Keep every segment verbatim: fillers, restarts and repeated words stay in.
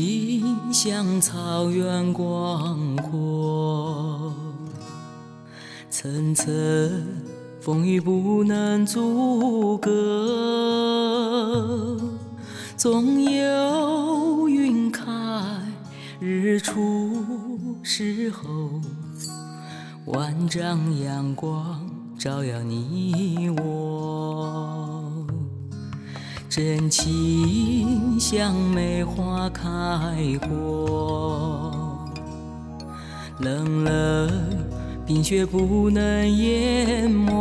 心像草原广阔，层层风雨不能阻隔。总有云开日出时候，万丈阳光照耀你我。 真情像梅花开过，冷冷冰雪不能淹没。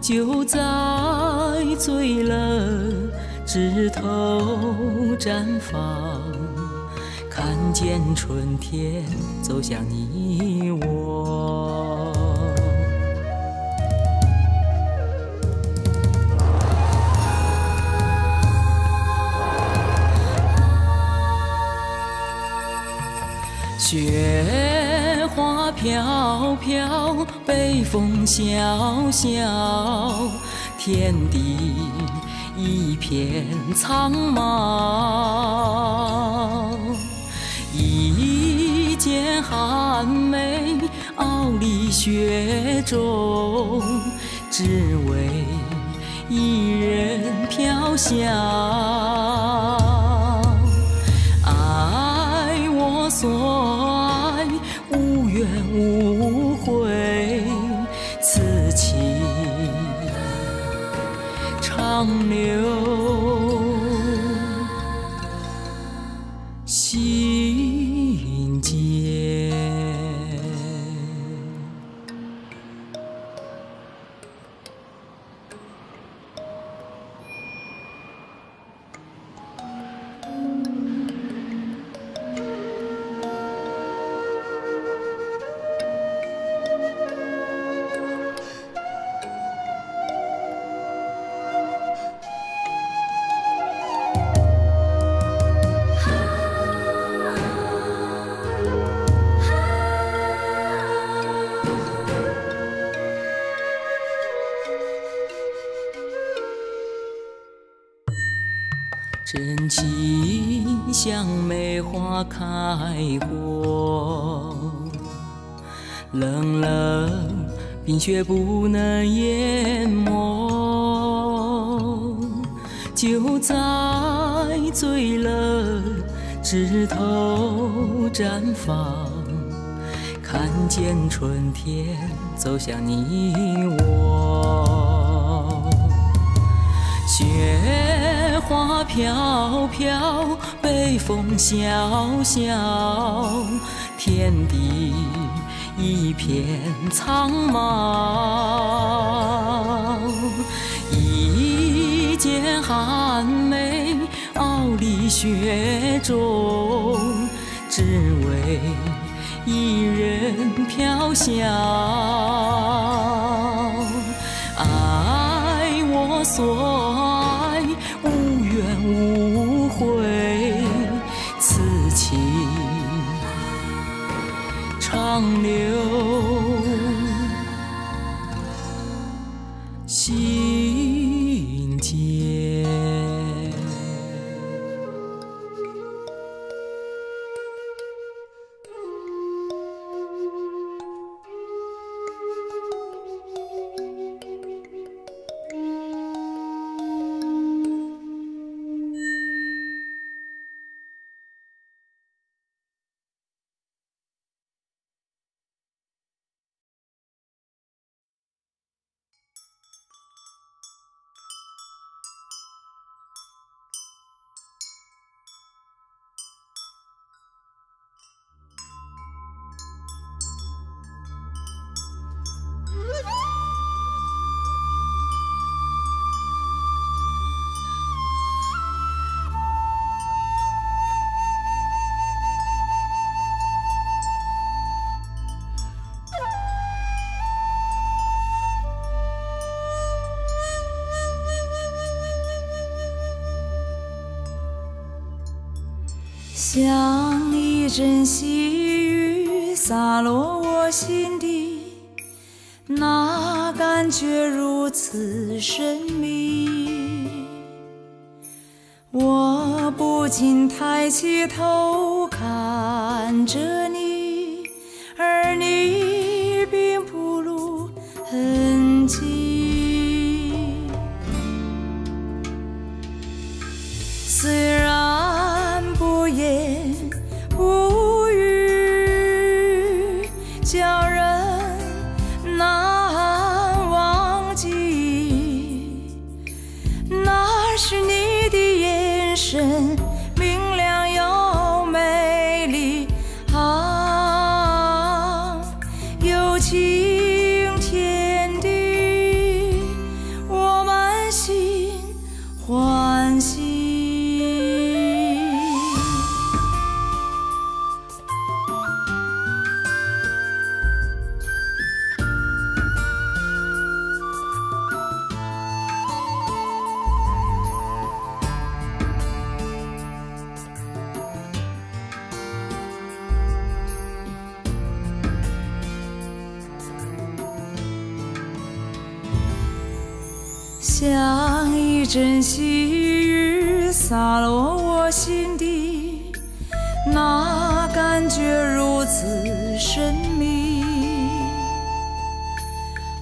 就在最冷枝头绽放，看见春天走向你我。 雪花飘飘，北风萧萧，天地一片苍茫。一剪寒梅傲立雪中，只为一人飘香。 所爱无怨无悔，此情长留心间。真情像梅花开过，冷冷冰雪不能淹没。就在最冷枝头绽放，看见春天走向你我。雪 花飘飘，北风萧萧，天地一片苍茫。一剪寒梅傲立雪中，只为一人飘香。爱我所爱。 无悔，此情长留心间。像一阵细雨洒落我心底，那感觉如此神秘。我不禁抬起头看着你，而你并不露痕迹。虽然不言不语，叫人难忘记。那是你的眼神。 像一阵细雨洒落我心底，那感觉如此神秘。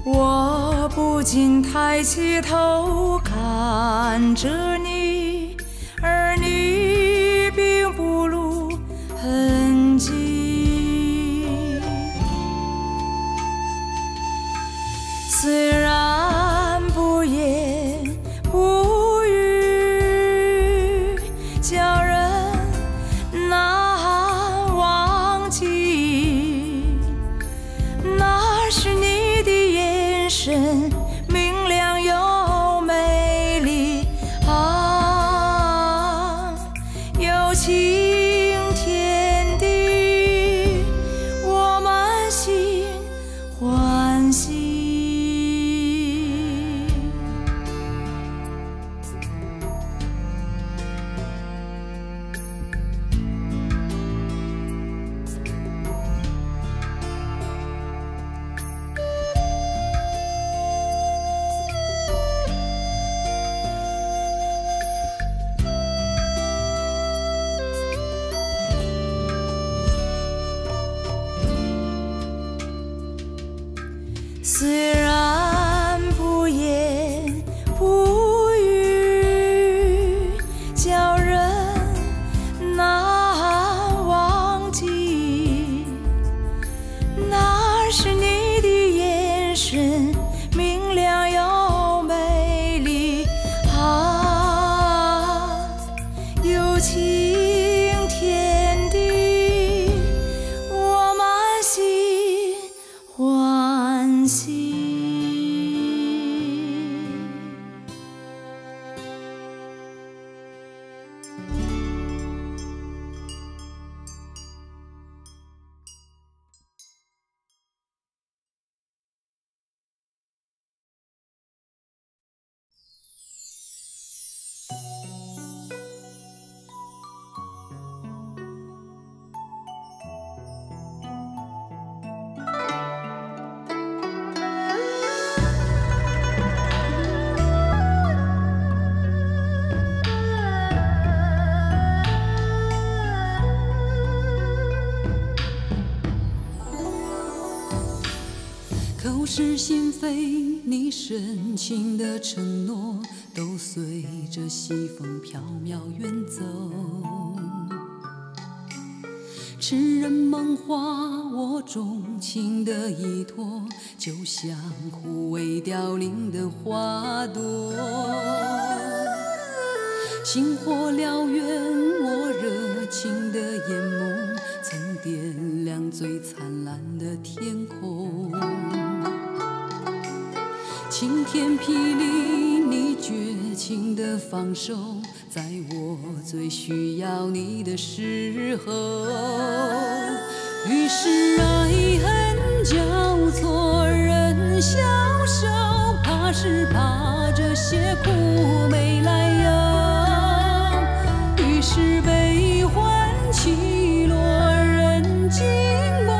我不禁抬起头看着你，而你并不露痕迹。虽然。 不言不语，叫人难忘记。那是你的眼神，明亮又美丽，啊，有晴天地，我满心欢喜。 虽然不言不语，叫人难忘记。那是你的眼神，明亮又美丽，啊，有情天地，我满心欢喜。口是心非，你深情的承诺都随着西风飘渺远走。痴人梦话，我钟情的依托，就像枯萎凋零的花朵。星火燎原，我热情的眼眸，曾点亮最灿烂的天空。 晴天霹雳，你绝情的放手，在我最需要你的时候。于是爱恨交错，人消瘦，怕是怕这些苦没来由。于是悲欢起落，人静默，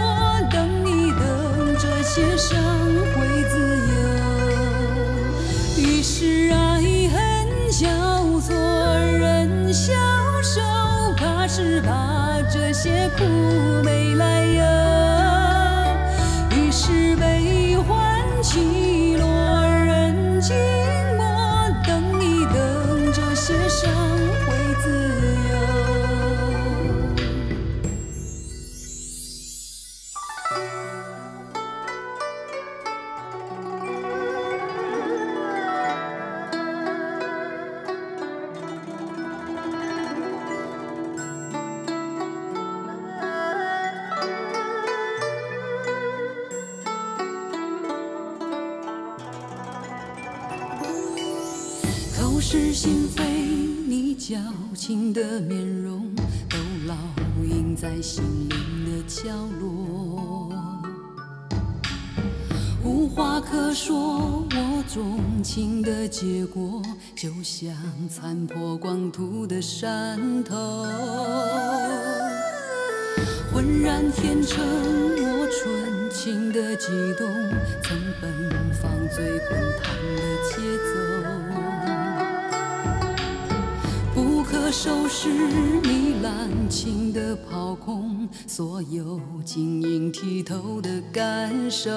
等你等这些伤会自由。 是爱恨交错，人消瘦。些苦没来由，于是悲欢起落人静默，等一等，这些伤会自是心扉，你矫情的面容都烙印在心灵的角落。无话可说，我钟情的结果，就像残破光秃的山头。浑然天成，我纯情的悸动，曾奔放最滚烫的节奏。 不可收拾，你滥情的抛空所有晶莹剔透的感受，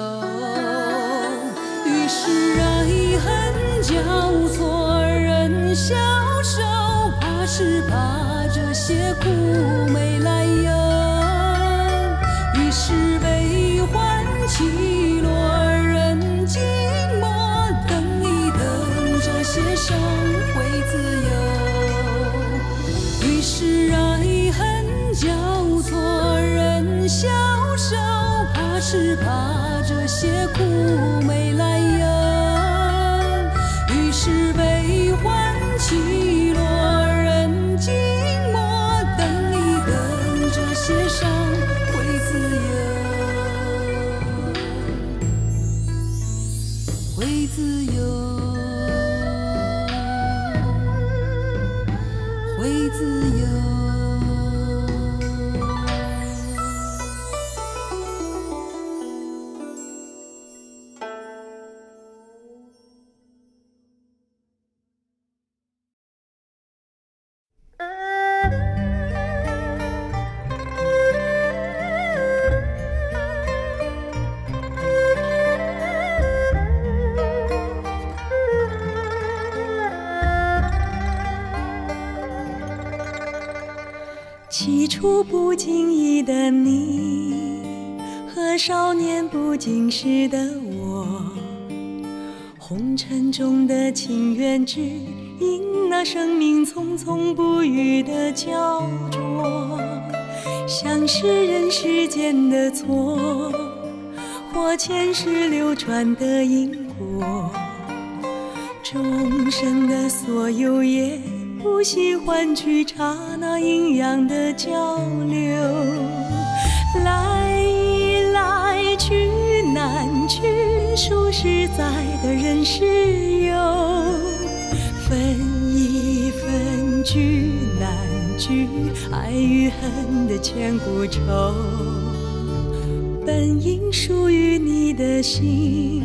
于是爱恨交错，人消瘦，怕是怕这些苦没来由，于是悲欢起落，人静默，等一等，这些伤会自由。 是爱恨交错，人消瘦，怕是怕这些苦没来由，于是悲欢起落，人静默，等一等，这些伤会自由，会自由。 会自由。起初不经意的你和少年不经事的我，红尘中的情缘，只因那生命匆匆不语的焦灼，像是人世间的错，或前世流转的因果，众生的所有也。 不惜换取刹那阴阳的交流，来来去难去，数十载的人世游，分一分聚难聚，爱与恨的千古愁。本应属于你的心，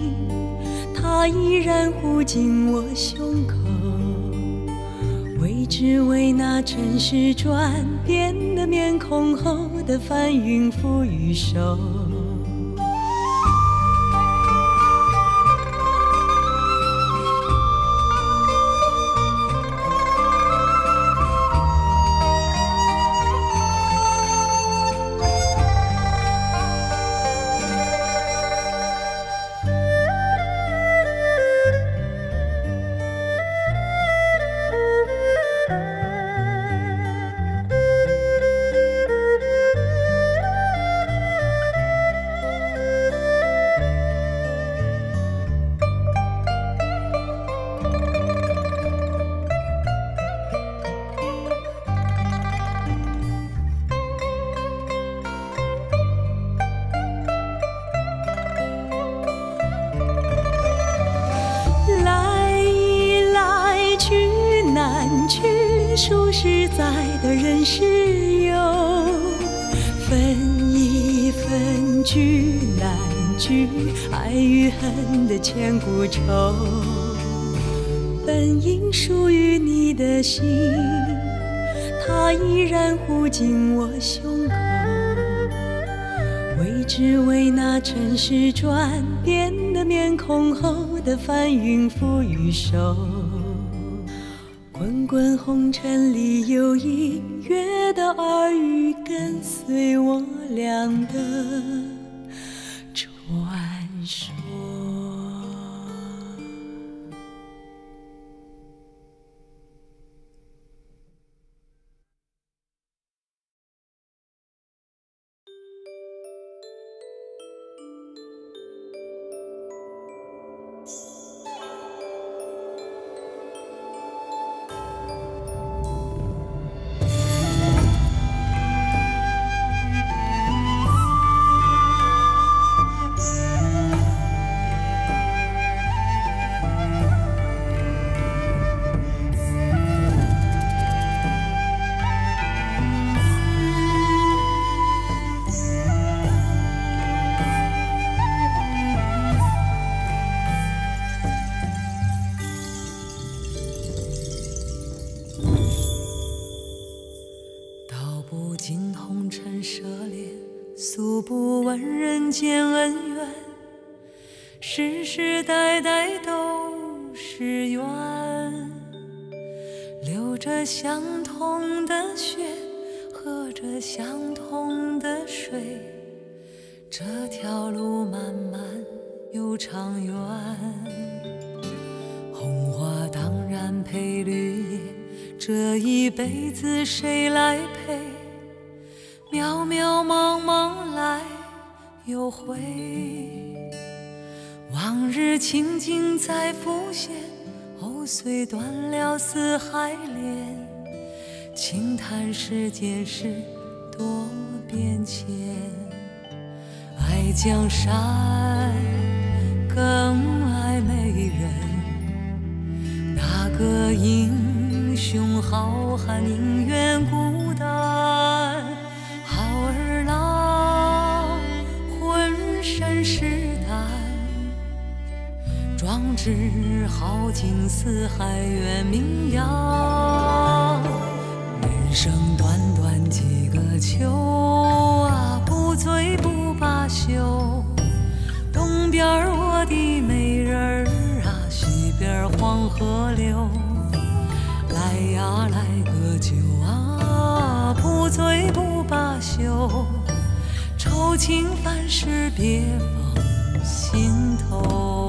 它依然护紧我胸口。 只为那尘世转变的面孔后的翻云覆雨手。 数十载的人世游，分一分聚难聚，爱与恨的千古愁。本应属于你的心，它依然护紧我胸口，为只为那尘世转变的面孔后的翻云覆雨手。滚滚红尘里有隐约的耳语跟随我俩的。 相同的血，喝着相同的水，这条路漫漫又长远。红花当然配绿叶，这一辈子谁来陪？渺渺茫茫来又回，往日情景再浮现，藕虽断了丝还连。 轻叹世间事多变迁，爱江山更爱美人。哪个英雄好汉宁愿孤单？好儿郎浑身是胆，壮志豪情四海远名扬。 人生短短几个秋啊，不醉不罢休。东边我的美人儿啊，西边黄河流。来呀来个酒啊，不醉不罢休。愁情烦事别放心头。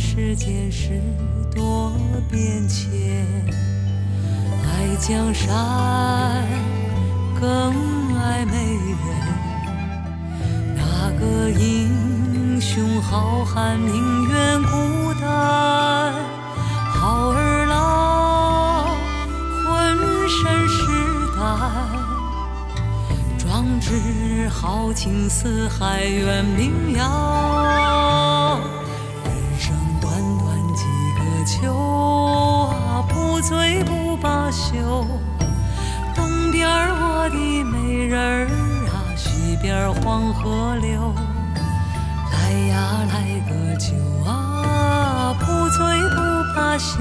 世间事多变迁，爱江山更爱美人。哪个英雄好汉宁愿孤单？好儿郎浑身是胆，壮志豪情四海远名扬。 秋啊，不醉不罢休。东边我。我的美人儿啊，西边黄河流，来呀来个酒啊，不醉不罢休。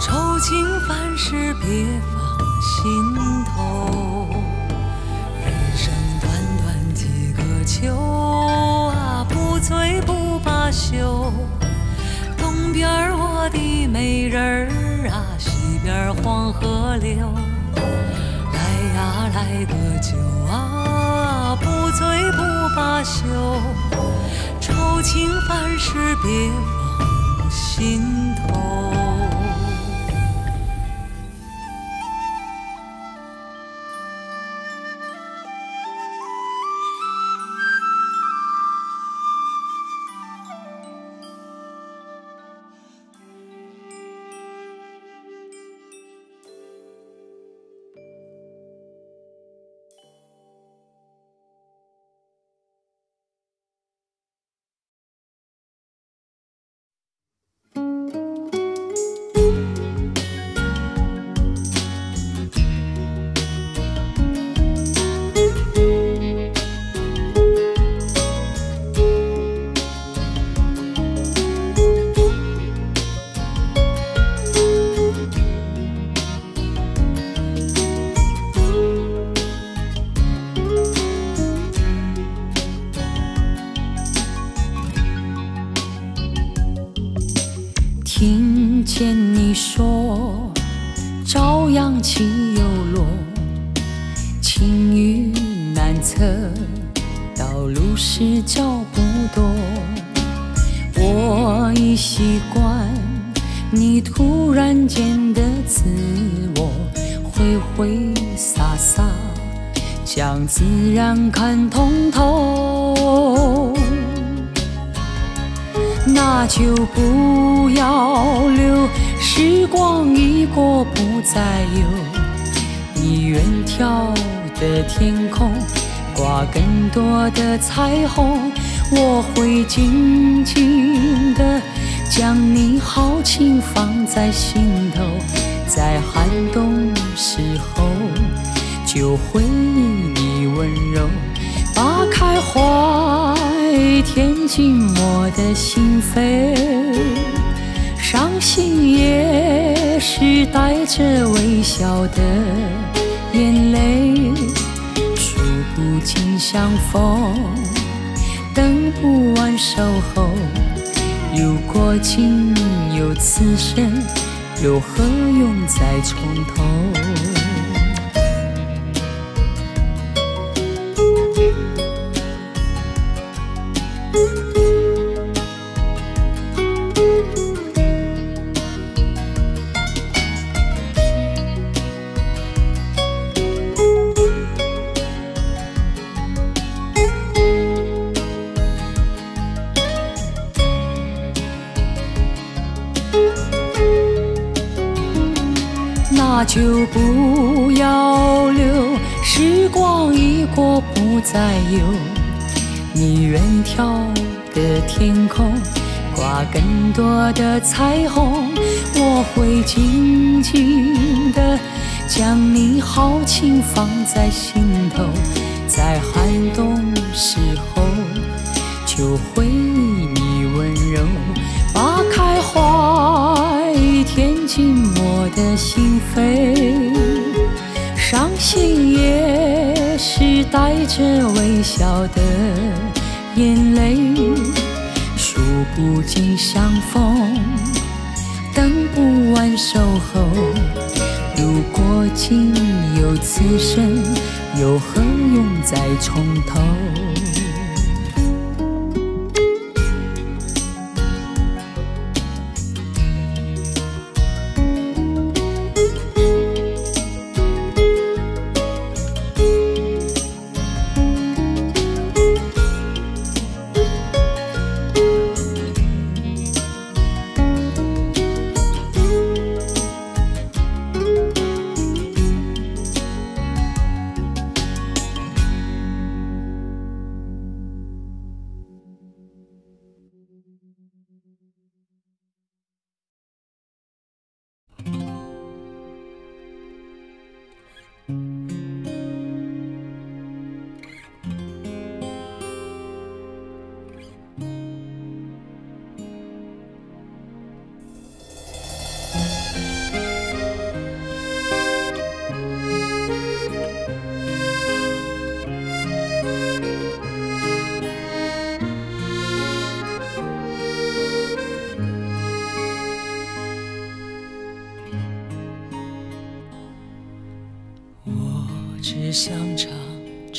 愁情烦事别放心头，人生短短几个秋啊，不醉不罢休。东边我的美人儿啊，西边黄河流。 来呀，来个酒啊，不醉不罢休。愁情烦事别放心头。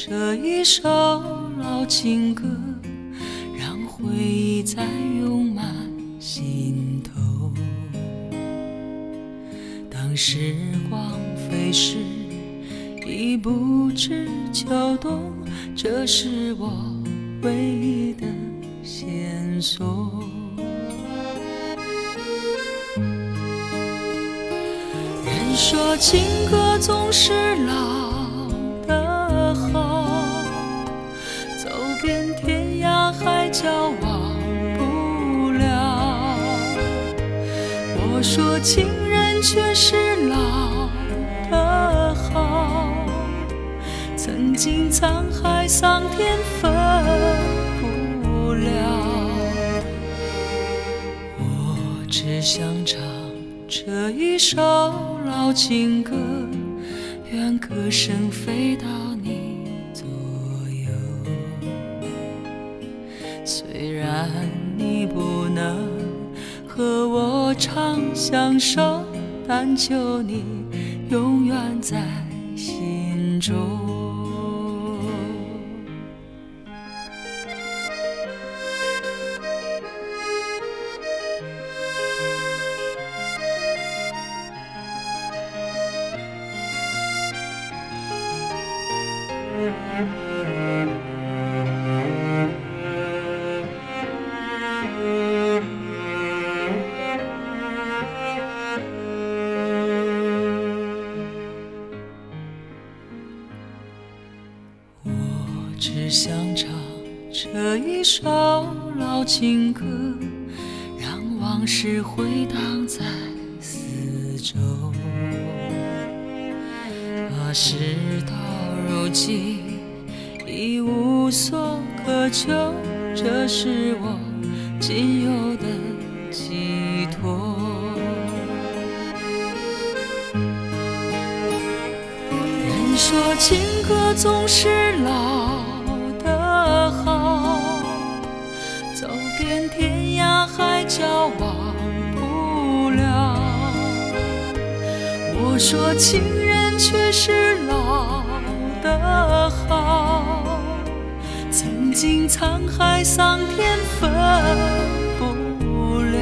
这一首老情歌，让回忆再涌满心头。当时光飞逝，已不知秋冬，这是我唯一的线索。人说情歌总是老。 叫忘不了，我说情人却是老的好，曾经沧海桑田分不了。我只想唱这一首老情歌，愿歌声飞到你。 虽然你不能和我常相守，但求你永远在心中。 只想唱这一首老情歌，让往事回荡在四周。把世道如今已无所可求，这是我仅有的寄托。人说情歌总是老。 叫忘不了，我说情人却是老的好，曾经沧海桑田分不了。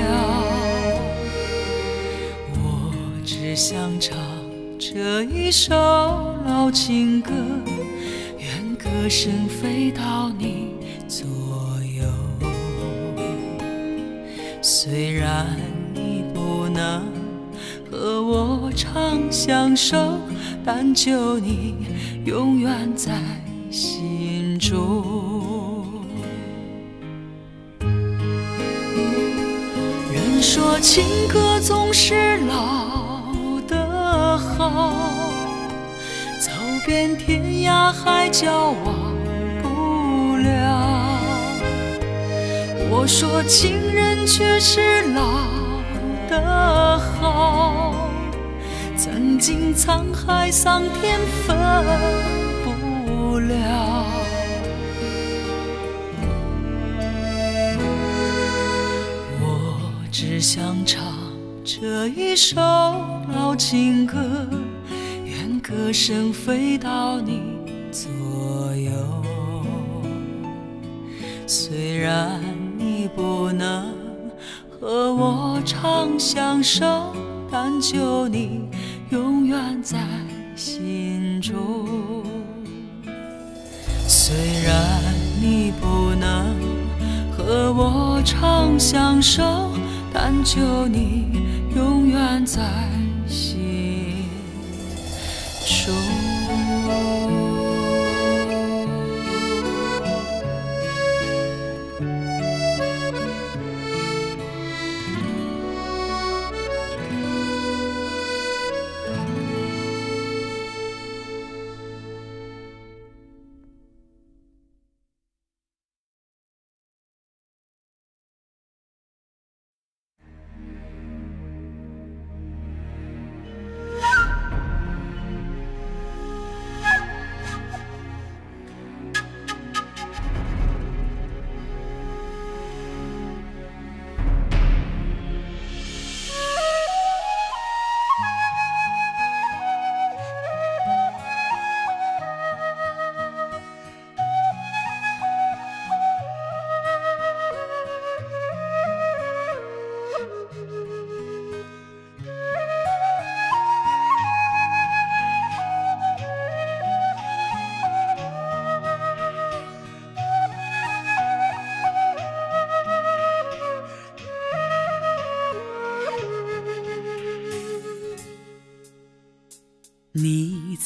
我只想唱这一首老情歌，愿歌声飞到你左右。 虽然你不能和我常相守，但求你永远在心中。人说情歌总是老的好，走遍天涯海角忘不了。 我说情人却是老的好，曾经沧海桑田分不了。我只想唱这一首老情歌，愿歌声飞到你左右。虽然。 你不能和我常相守，但求你永远在心中。虽然你不能和我常相守，但求你永远在心中。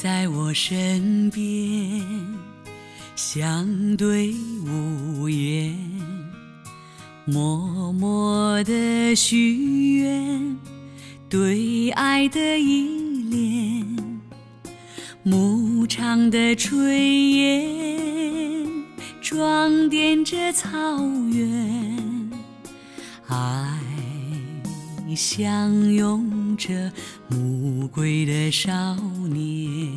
在我身边，相对无言，默默的许愿，对爱的依恋，牧场的炊烟，装点着草原，爱相拥着暮归的少年。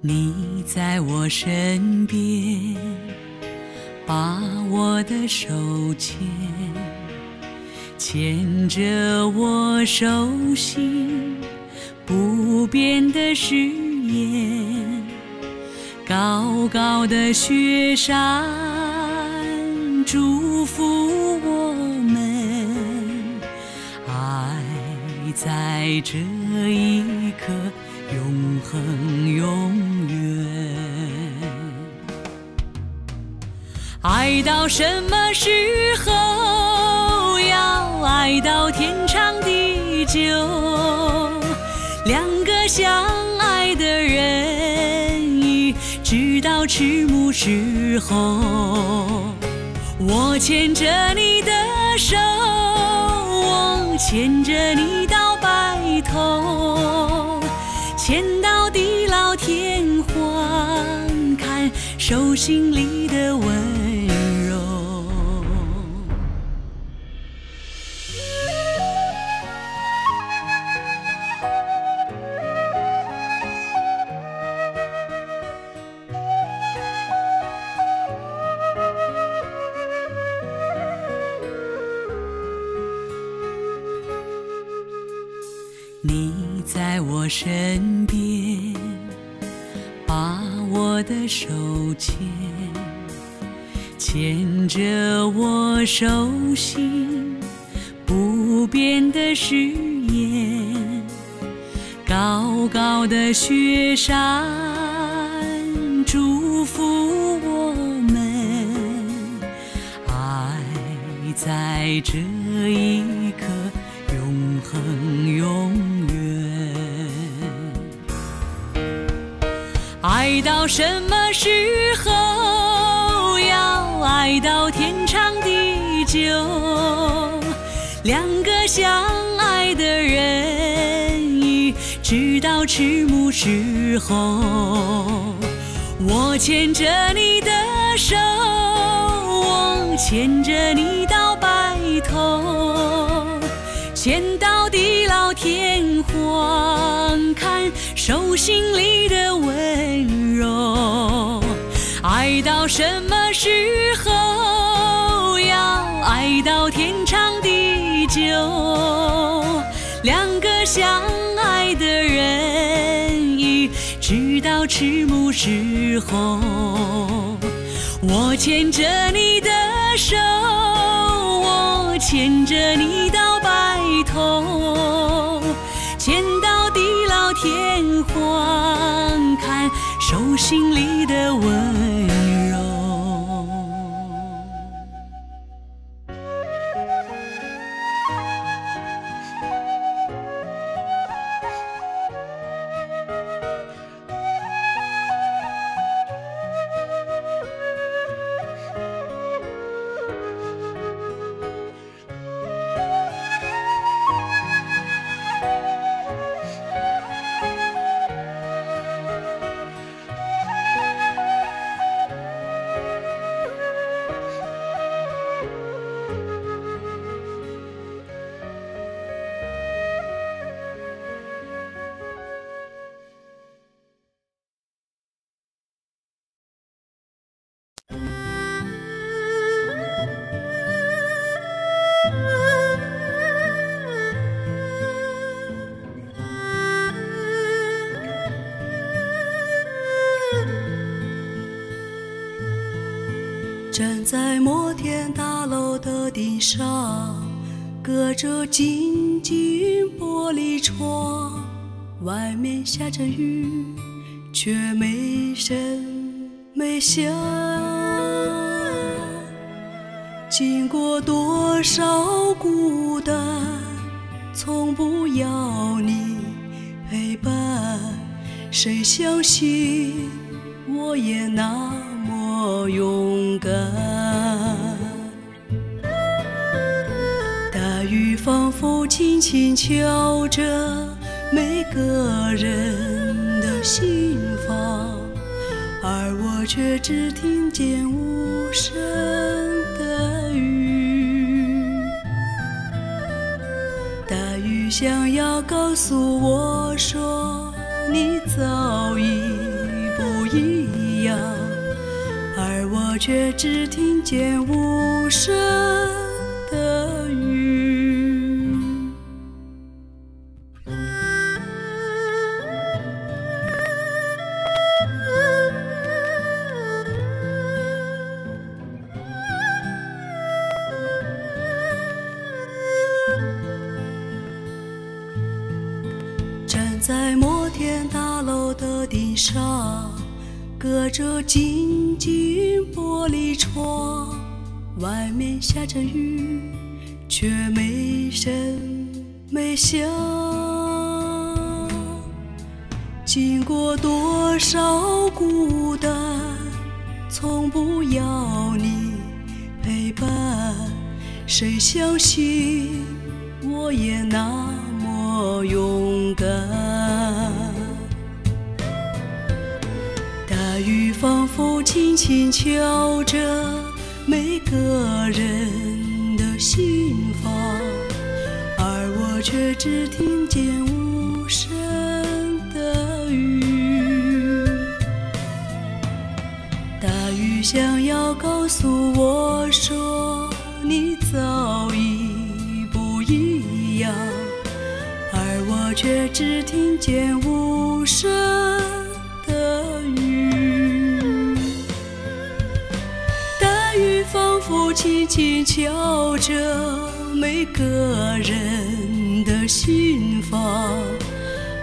你在我身边，把我的手牵，牵着我手心不变的誓言。高高的雪山祝福我们，爱在这一刻永恒永远。爱到什么时候？要爱到天长地久。两个相爱的人，一直到迟暮时候。我牵着你的手，我牵着你到白头，牵到地老天荒，看手心里的温柔。 你在我身边，把我的手牵，牵着我手心不变的誓言。高高的雪山祝福我们，爱在这一刻永恒永。 爱到什么时候？要爱到天长地久。两个相爱的人，一直到迟暮时候。我牵着你的手，我牵着你到白头，牵到地老天荒，看手心里的温柔。 爱到什么时候？要爱到天长地久。两个相爱的人，一直到迟暮时候。我牵着你的手，我牵着你到白头，牵到地老天荒，看手心里的温柔。 站在摩天大楼的顶上，隔着紧紧玻璃窗，外面下着雨，却没声没响。经过多少孤单，从不要你陪伴，谁相信我也那么勇敢？大雨仿佛轻轻敲着每个人的心房，而我却只听见无声的雨。大雨想要告诉我说，你早已不一样，而我却只听见无声的雨。 在摩天大楼的顶上，隔着静静玻璃窗，外面下着雨，却没声没响。经过多少孤单，从不要你陪伴，谁相信我也那么勇敢？ 大雨仿佛轻轻敲着每个人的心房，而我却只听见无声的雨。大雨想要告诉我说，你早已不一样，而我却只听见无声的雨。 仿佛轻轻敲着每个人的心房，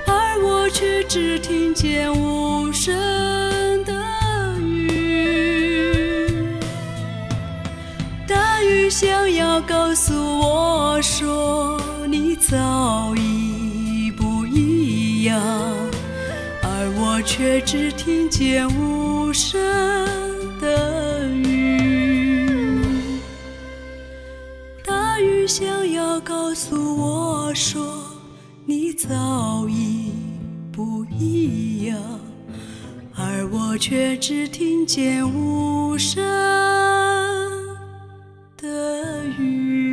而我却只听见无声的雨。大雨想要告诉我说，你早已不一样，而我却只听见无声的雨。 想要告诉我说，你早已不一样，而我却只听见无声的雨。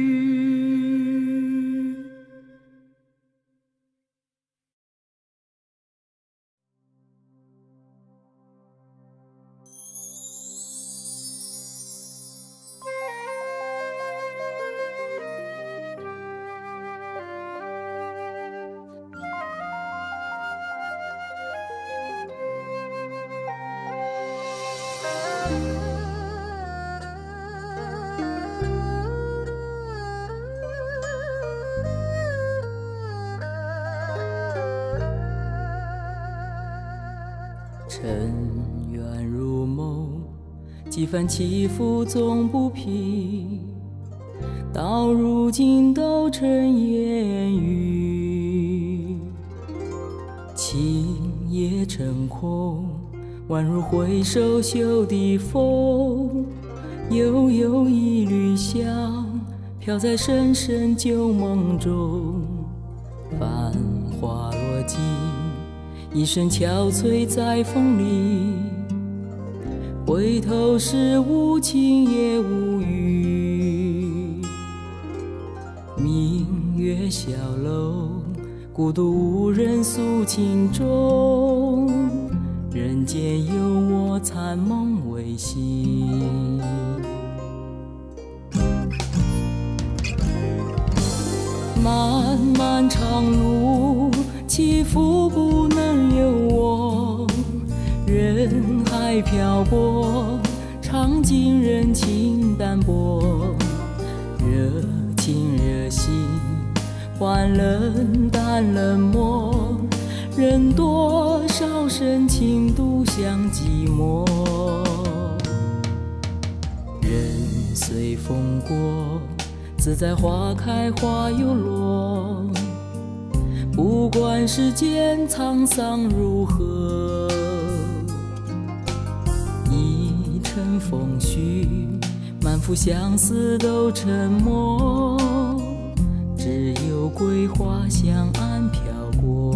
尘缘如梦，几番起伏总不平，到如今都成烟雨。情也成空，宛如回首嗅的风，悠悠一缕香，飘在深深旧梦中。繁华落尽。 一身憔悴在风里，回头是无晴也无雨。明月小楼，孤独无人诉情衷。人间有我残梦未醒。 漫漫长路，起伏不能由我。人海漂泊，尝尽人情淡薄。热情热心，换冷淡冷漠。人多少深情独享寂寞。人随风过。 自在花开花又落，不不管世间沧桑如何，一阵风絮，满腹相思都沉默，只有桂花香岸飘过。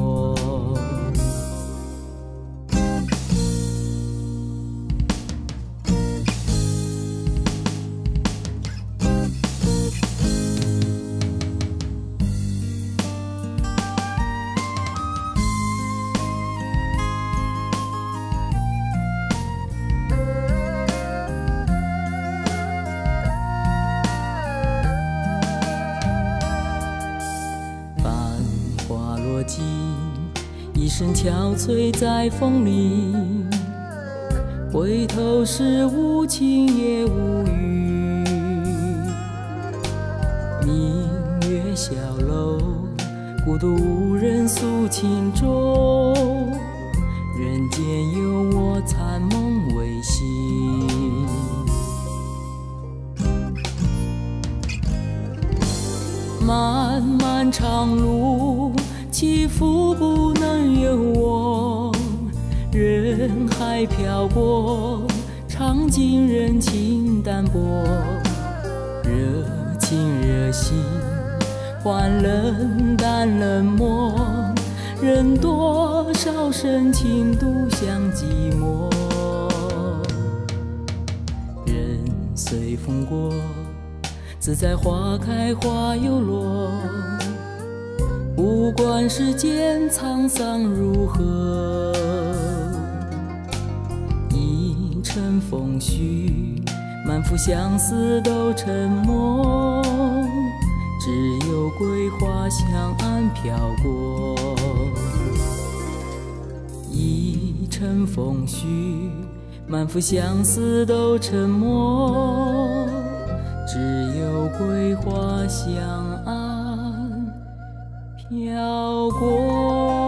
一身憔悴在风里，回头是无情也无语。明月小楼，孤独无人诉情衷。人间有我残梦未醒，漫漫长路。 起伏不能由我，人海漂泊，尝尽人情淡薄，热情热心换冷淡冷漠，人多少深情独享寂寞。人随风过，自在花开花又落。 不管世间沧桑如何，一阵风絮，满腹相思都沉默，只有桂花香岸飘过。一阵风絮，满腹相思都沉默，只有桂花香岸。 飘过。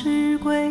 是会。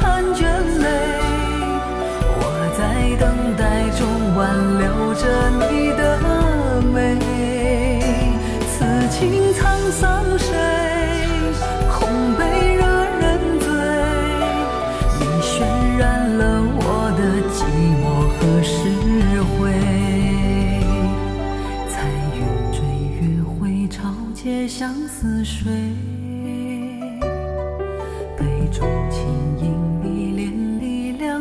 婵娟美，我在等待中挽留着你的美。此情沧桑谁空悲惹人醉？你渲染了我的寂寞和失回。彩云追月回，潮解相思水。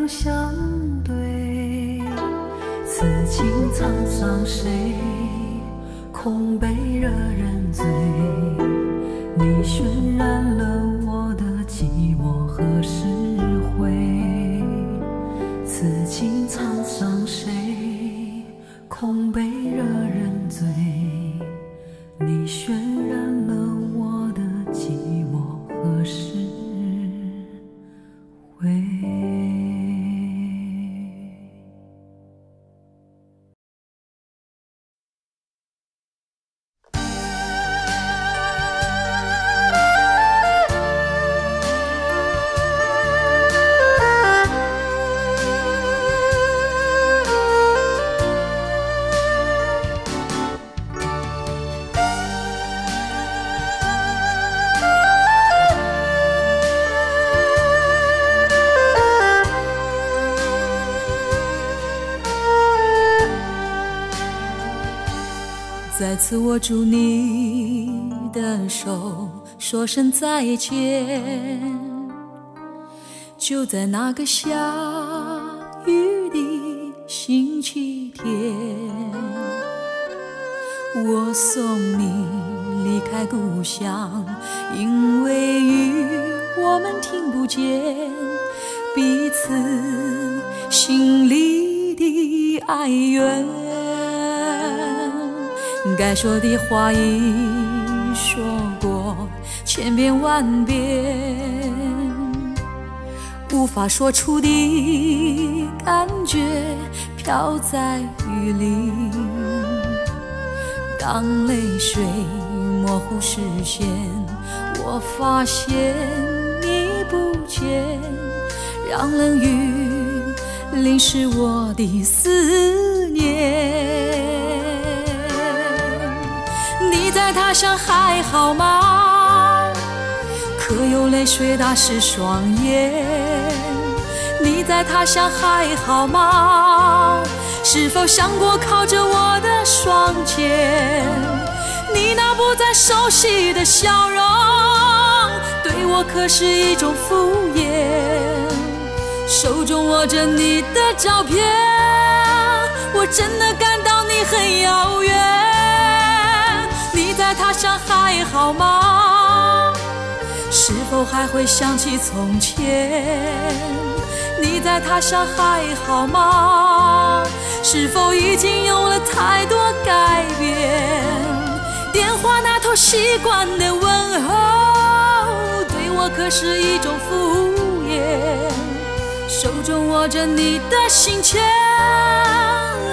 相对，此情沧桑谁空悲惹人醉？你渲染了我的寂寞和失回。此情沧桑谁空悲惹人醉？你渲染了我的寂寞和失回。再次握住你的手，说声再见。就在那个下雨的星期天，我送你离开故乡，因为雨我们听不见彼此心里的哀怨。 该说的话已说过千遍万遍，无法说出的感觉飘在雨里。当泪水模糊视线，我发现你不见，让冷雨淋湿我的思念。 你在他乡还好吗？可有泪水打湿双眼？你在他乡还好吗？是否想过靠着我的双肩？你那不再熟悉的笑容，对我可是一种敷衍。手中握着你的照片，我真的感到你很遥远。 在他乡还好吗？是否还会想起从前？你在他乡还好吗？是否已经有了太多改变？电话那头习惯的问候，对我可是一种敷衍。手中握着你的信笺，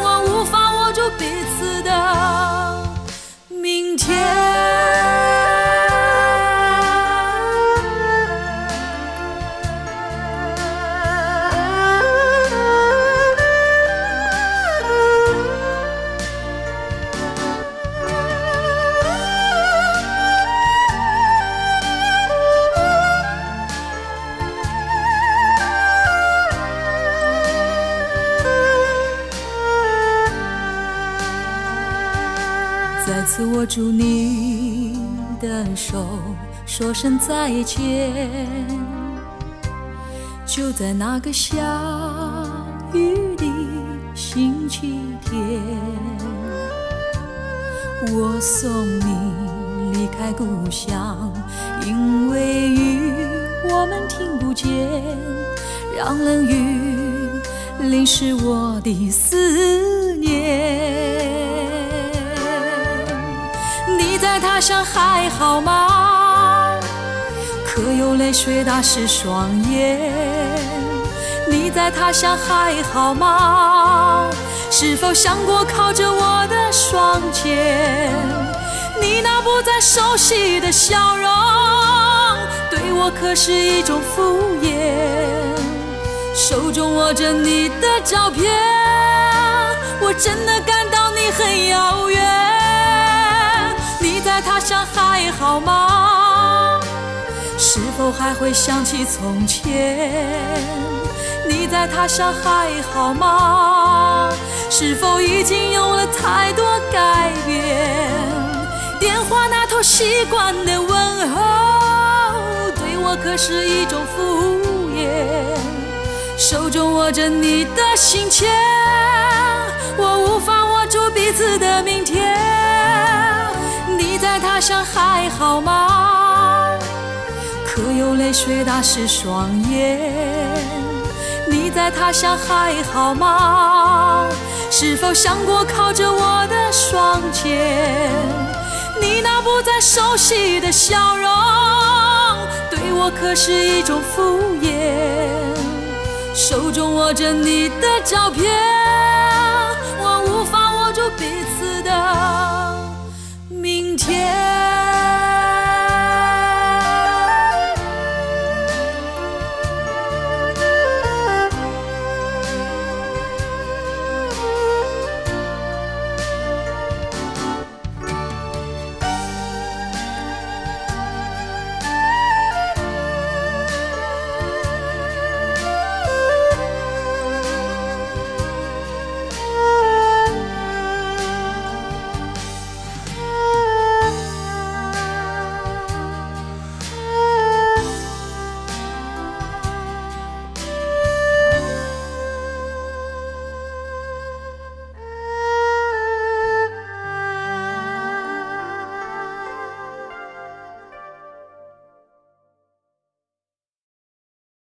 我无法握住彼此的。 明天，再次握住你的手，说声再见。就在那个下雨的星期天，我送你离开故乡，因为雨我们听不见，让冷雨淋湿我的思念。 你在他乡还好吗？可有泪水打湿双眼？你在他乡还好吗？是否想过靠着我的双肩？你那不再熟悉的笑容，对我可是一种敷衍。手中握着你的照片，我真的感到你很遥远。你在他乡还好吗？是否还会想起从前？ 你在他乡还好吗？是否已经有了太多改变？电话那头习惯的问候，对我可是一种敷衍。手中握着你的信笺，我无法握住彼此的明天。你在他乡还好吗？可有泪水打湿双眼？ 你在他乡还好吗？是否想过靠着我的双肩？你那不再熟悉的笑容，对我可是一种敷衍。手中握着你的照片，我无法握住彼此的明天。